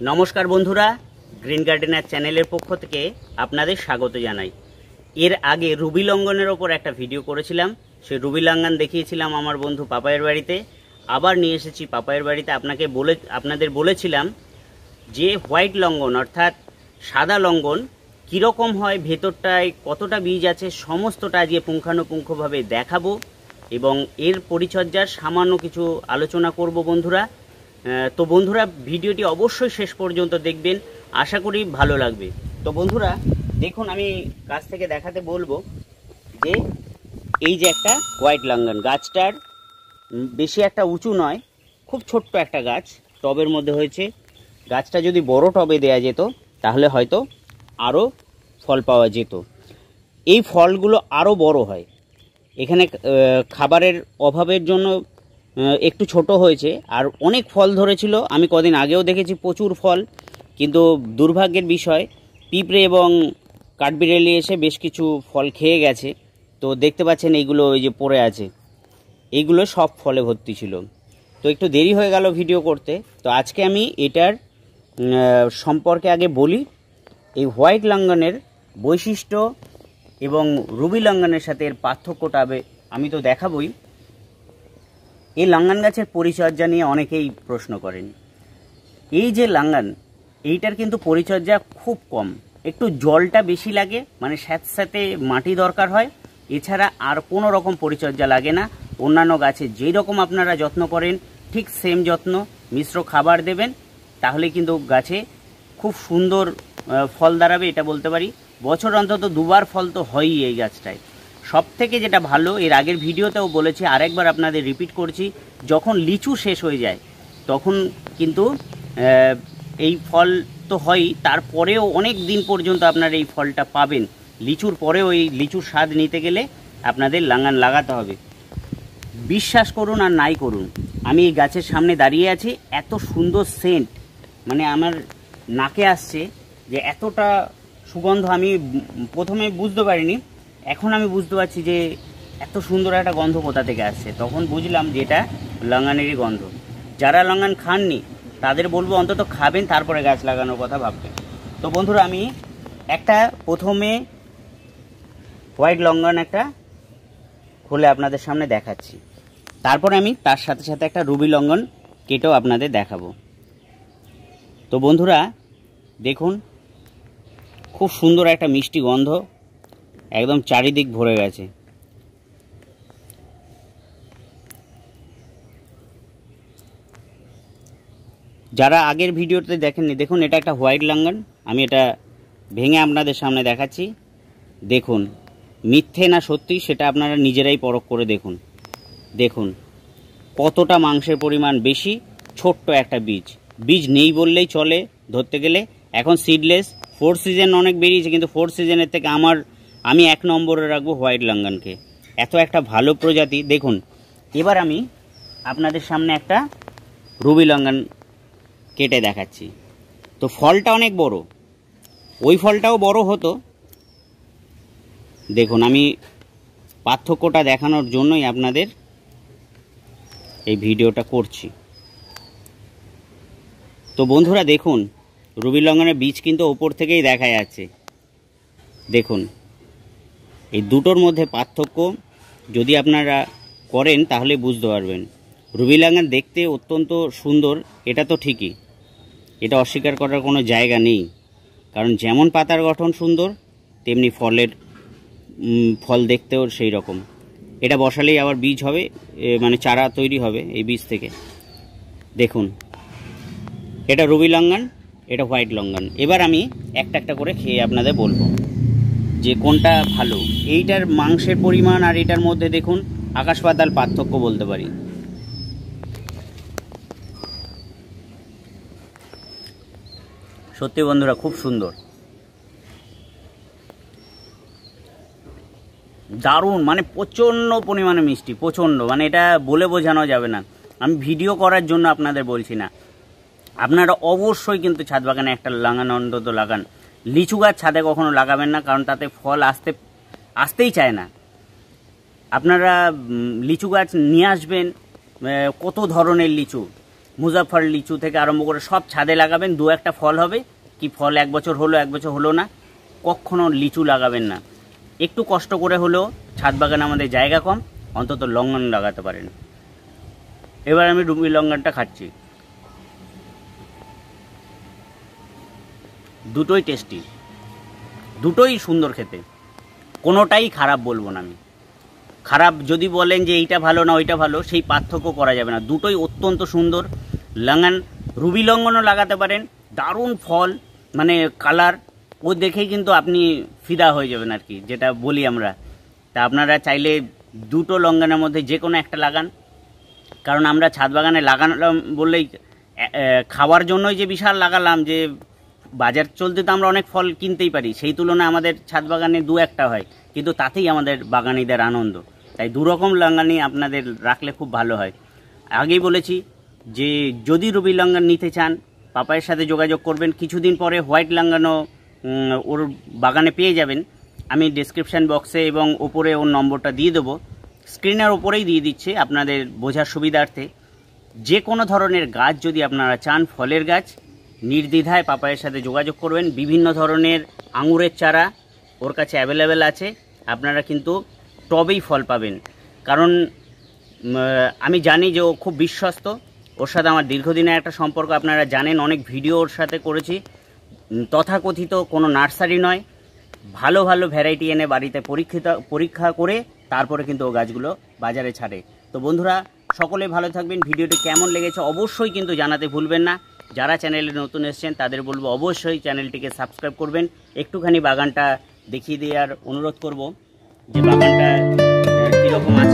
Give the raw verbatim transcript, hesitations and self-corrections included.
नमस्कार बंधुरा green gardener channel पक्ष थेके आपनादेर स्वागत जानाई। एर आगे रुबी लंगनेर ओपर एक भिडियो करेछिलाम, सेई रुबी लंगान देखिएछिलाम आमार बंधु पापायेर बाड़ीते। आबार निये एसेछि पापायेर बाड़ीते। आपनाके बोले आपनादेर बोलेछिलाम जे व्हाइट लंगन अर्थात सादा लंगन कीरकम हय, भेतरटाय कतटा बीज आछे समस्तटा आजके पुंखानुपुंखभावे देखाबो एबं एर परिचर्यार सामान्य किछु आलोचना करब बंधुरा। तो बंधुरा भिडियोटी अवश्य शेष पर्यन्त देखबेन, आशा करी भालो लागबे। तो बंधुरा देखुन आमी गाछ थेके देखाते बोलबो जे एई जे एकटा व्हाइट लंगन गाछटार बेशी एकटा उंचू नय, खूब छोट्ट एकटा गाछ टबेर मध्ये हयेछे। गाछटा जोदि बड़ो टबे देया जेत ताहले हयतो आरो फल पावा जेत। एई फलगुलो आरो बड़ो हय, एखाने खाबारेर अभावेर जोन्नो एकटू छोटो होयेछे आर अनेक फल धरेछिलो। आमी कदिन आगेओ देखेछि प्रचुर फल, किन्तु दुर्भाग्येर विषय पिपड़े एबं काठबिड़ेलि एसे बेश किछु फल खेये गेछे। तो देखते पाच्छेन एइगुलो ओइ जे पड़े आछे, एइगुलो सब फले भर्ती छिलो। तो एकटू देरी हये गेलो भिडियो करते। तो आजके आमी एटार सम्पर्के आगे बोली, एइ व्हाइट लंगनेर बैशिष्ट्य एबं रुबी लंगनेर साथे एर पार्थक्यटा आमी तो देखाबोई। ये लांगान गाछेर परिचर्या निये अनेकेई प्रश्न करेन। ये जे लांगान एइटार किन्तु परिचर्या खूब कम, एकटू जलटा बेशी लागे, माने साथे साथे माटी दरकार हय, एछाड़ा आर कोनो रकम परिचर्या लागे ना। अन्यान्य गाछे जेई रकम आपनारा जत्न करेन ठीक सेम जत्न, मिश्र खाबार देबेन, ताहले किन्तु गाछे खूब सुंदर फल दाड़ाबे। एटा बोलते पारी बछर अंतत दुबार फल तो हयई एई गाछटाय। सबथेके जेटा भालो एर आगेर भिडियोतेओ बोलेछि, आरेकबार आपनादेर रिपिट करछि, जखन लिचू शेष हये जाय तखन किन्तु एई फल तो हयई, तारपरेओ अनेक दिन पर्यन्त आपनारा एई फलटा पाबेन। लिचुर परेओ एई लिचुर स्वाद निते गेले आपनादेर लांगान लागाते हबे। विश्वास करुन आर नाई करुन, आमि एई गाछेर सामने दाड़िये आछि, एत सुंदर सेंट माने आमार नाके आसछे जे एतटा सुगन्ध आमि प्रथमे बुझते पारिनि। एखन आमी बुझते पारछि जे एत सुंदर एक गन्ध कोथा थेके आसछे, तखन बुझलाम जेटा लांगानेरई गन्ध। जारा लांगान खाननि तादेर बोलबो अंतत खाबेन, तारपरे गाछ लागानोर कथा भाबबेन। तो बंधुरा आमी एकटा प्रथमे व्हाइट लंगन एकटा खुले आपनादेर सामने देखाच्छि, तारपरे आमी तार साथे साथे एकटा रुबी लंगन केटेओ आपनादेर देखाबो। तो बंधुरा देखुन खूब सुंदर एकटा मिष्टि गन्ध एकदम चारिदिक भरे गेছে। যারা আগের ভিডিওতে দেখেননি দেখুন এটা একটা হোয়াইট লাঙ্গান, আমি এটা ভেঙে আপনাদের সামনে দেখাচ্ছি। দেখুন মিথ্যে না সত্যি সেটা আপনারা নিজেরাই পরখ করে দেখুন। দেখুন কতটা মাংসের পরিমাণ বেশি, ছোট্ট একটা বীজ, বীজ নেই বললেই চলে ধরতে গেলে। এখন সিডলেস ফোর সিজন অনেক বেরিয়েছে, কিন্তু ফোর সিজনের থেকে আমার आमी एक नम्बरे राखबो व्हाइट लंगन के, एत एक भालो प्रजाति। देखुन एबार आमी आपनादेर सामने एक रुबी लंगन केटे देखाच्छि। तो फलटा अनेक बड़ो, ओई फलटाओ बड़ो हतो। देखुन आमी पार्थक्यटा देखानोर जोन्नोई आपनादेर एई भिडियोटा करछि। तो बंधुरा देखुन रुबी लंगनेर बीज किन्तु ओपर थेकेई देखा जाच्छे। देखुन এই দুটোর মধ্যে পার্থক্য যদি আপনারা করেন তাহলে বুঝতে পারবেন। রুবি লঙ্গান দেখতে অত্যন্ত সুন্দর, এটা তো ঠিকই, এটা অস্বীকার করার কোনো জায়গা নেই, কারণ যেমন পাতার গঠন সুন্দর তেমনি ফলের ফল দেখতেও সেই রকম। এটা বসালেই আবার বীজ হবে, মানে চারা তৈরি হবে এই বীজ থেকে। দেখুন এটা রুবি লঙ্গান, এটা হোয়াইট লঙ্গান। এবার আমি একটা একটা করে খেয়ে আপনাদের বলবো যে কোনটা ভালো। এইটার মাংসের পরিমাণ আর এটার মধ্যে দেখুন আকাশ পাতাল পার্থক্য বলতে পারি। সত্যি বন্ধুরা খুব সুন্দর, দারুণ, মানে প্রচন্ড পরিমাণে মিষ্টি, প্রচন্ড, মানে এটা বলে বোঝানো যাবে না। আমি ভিডিও করার জন্য আপনাদের বলছি না, আপনারা অবশ্যই কিন্তু ছাদ বাগানে একটা লাগান, অন্তত লাগান। লিচু গাছ ছাদে কখনো লাগাবেন না, কারণ তাতে ফল আসতে আসতেই চায় না। আপনারা লিচু গাছ নিয়ে আসবেন, কত ধরনের লিচু, মুজাফর লিচু থেকে আরম্ভ করে সব ছাদে লাগাবেন। দু একটা ফল হবে, কি ফল এক বছর হলো এক বছর হলো না, কখনো লিচু লাগাবেন না। একটু কষ্ট করে হলেও, ছাদ বাগানে আমাদের জায়গা কম, অন্তত লঙ্গন লাগাতে পারেন। এবার আমি রুবি লঙ্গানটা খাচ্ছি, দুটোই টেস্টি, দুটোই সুন্দর খেতে, কোনোটাই খারাপ বলবো না আমি। খারাপ যদি বলেন যে এইটা ভালো না ওইটা ভালো, সেই পার্থক্য করা যাবে না, দুটোই অত্যন্ত সুন্দর। লঙ্গান রুবি লঙ্গনও লাগাতে পারেন, দারুণ ফল, মানে কালার ও দেখেই কিন্তু আপনি ফিদা হয়ে যাবেন আর কি, যেটা বলি আমরা। তা আপনারা চাইলে দুটো লঙ্গানের মধ্যে যে কোনো একটা লাগান, কারণ আমরা ছাদ বাগানে লাগালাম বললেই খাওয়ার জন্যই যে বিশাল লাগালাম, যে বাজার চলতে তো আমরা অনেক ফল কিনতেই পারি, সেই তুলনায় আমাদের ছাদ বাগানে দু একটা হয়, কিন্তু তাতেই আমাদের বাগানিদের আনন্দ। তাই দুরকম লঙ্গানি আপনাদের রাখলে খুব ভালো হয়। আগেই বলেছি যে যদি রুবি লঙ্গান নিতে চান পাপায়ের সাথে যোগাযোগ করবেন, কিছুদিন পরে হোয়াইট লঙ্গানও ওর বাগানে পেয়ে যাবেন। আমি ডেসক্রিপশান বক্সে এবং ওপরে ওর নম্বরটা দিয়ে দেবো, স্ক্রিনের ওপরেই দিয়ে দিচ্ছে আপনাদের বোঝার সুবিধার্থে। যে কোনো ধরনের গাছ যদি আপনারা চান, ফলের গাছ, নির্দ্বিধায় পাপায়ের সাথে যোগাযোগ করবেন। বিভিন্ন ধরনের আঙুরের চারা ওর কাছে অ্যাভেলেবেল আছে, আপনারা কিন্তু টবেই ফল পাবেন, কারণ আমি জানি যে ও খুব বিশ্বস্ত। ওর সাথে আমার দীর্ঘদিনের একটা সম্পর্ক, আপনারা জানেন অনেক ভিডিও ওর সাথে করেছি। তথাকথিত কোনো নার্সারি নয়, ভালো ভালো ভ্যারাইটি এনে বাড়িতে পরীক্ষিত পরীক্ষা করে তারপরে কিন্তু ও গাছগুলো বাজারে ছাড়ে। তো বন্ধুরা, সকলে ভালো থাকবেন। ভিডিওটি কেমন লেগেছে অবশ্যই কিন্তু জানাতে ভুলবেন না। যারা চ্যানেলে নতুন এসেছেন তাদের বলবো অবশ্যই চ্যানেলটিকে সাবস্ক্রাইব করবেন। একটুখানি বাগানটা দেখিয়ে দেওয়ার অনুরোধ করব যে বাগানটা কীরকম আছে।